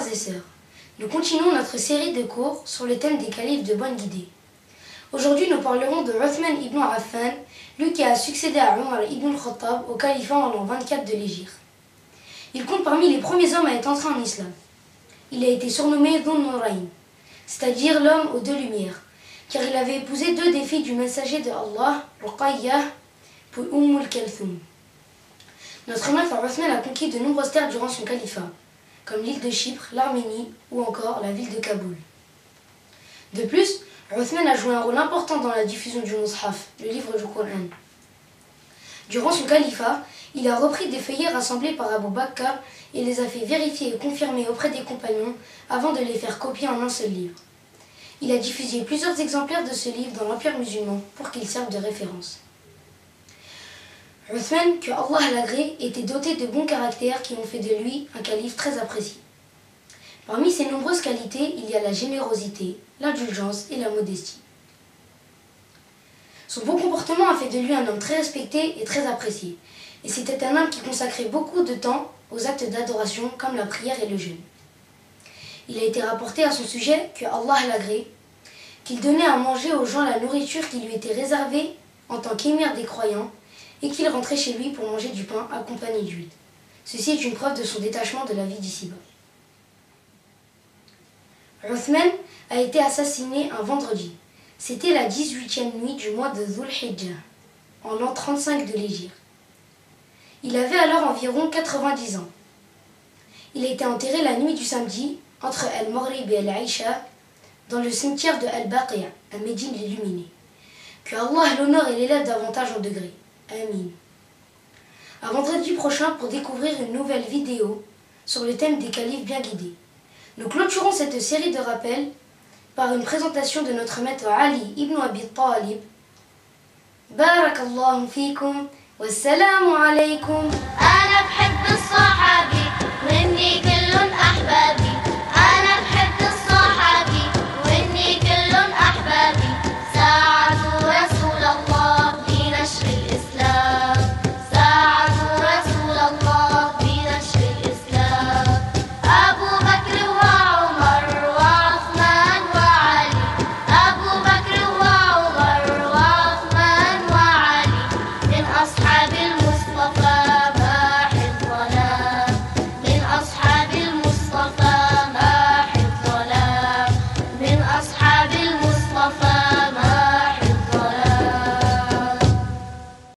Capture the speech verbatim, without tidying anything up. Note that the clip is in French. frères et sœurs, nous continuons notre série de cours sur le thème des califes de bonne guidée. Aujourd'hui, nous parlerons de Uthman ibn Affan, lui qui a succédé à Umar ibn al-Khattab au califat en l'an vingt-quatre de l'Hégire. Il compte parmi les premiers hommes à être entré en islam. Il a été surnommé Dhun-Nuraym, c'est-à-dire l'homme aux deux lumières, car il avait épousé deux des filles du messager de Allah, Rqayyah, puis Ummul Qalthum. Notre mère Uthman a conquis de nombreuses terres durant son califat, comme l'île de Chypre, l'Arménie ou encore la ville de Kaboul. De plus, Uthman a joué un rôle important dans la diffusion du Mus'haf, le livre du Coran. Durant son califat, il a repris des feuillets rassemblés par Abu Bakr et les a fait vérifier et confirmer auprès des compagnons avant de les faire copier en un seul livre. Il a diffusé plusieurs exemplaires de ce livre dans l'Empire musulman pour qu'il serve de référence. Uthman, que Allah l'agrée, était doté de bons caractères qui ont fait de lui un calife très apprécié. Parmi ses nombreuses qualités, il y a la générosité, l'indulgence et la modestie. Son bon comportement a fait de lui un homme très respecté et très apprécié, et c'était un homme qui consacrait beaucoup de temps aux actes d'adoration comme la prière et le jeûne. Il a été rapporté à son sujet que Allah l'agrée, qu'il donnait à manger aux gens la nourriture qui lui était réservée en tant qu'émir des croyants, et qu'il rentrait chez lui pour manger du pain accompagné d'huile. Ceci est une preuve de son détachement de la vie d'ici-bas. Uthman a été assassiné un vendredi. C'était la dix-huitième nuit du mois de Dhul-Hijjah, en l'an trente-cinq de l'Hégire. Il avait alors environ quatre-vingt-dix ans. Il a été enterré la nuit du samedi, entre Al-Maghrib et Al-Aisha, dans le cimetière de Al-Baqiya, à Médine l'illuminée. Que Allah l'honore et l'élève davantage en degrés. Amin. À vendredi prochain pour découvrir une nouvelle vidéo sur le thème des califes bien guidés. Nous clôturons cette série de rappels par une présentation de notre maître Ali ibn Abi Talib. Barakallahu fikum wa salamu alaykum.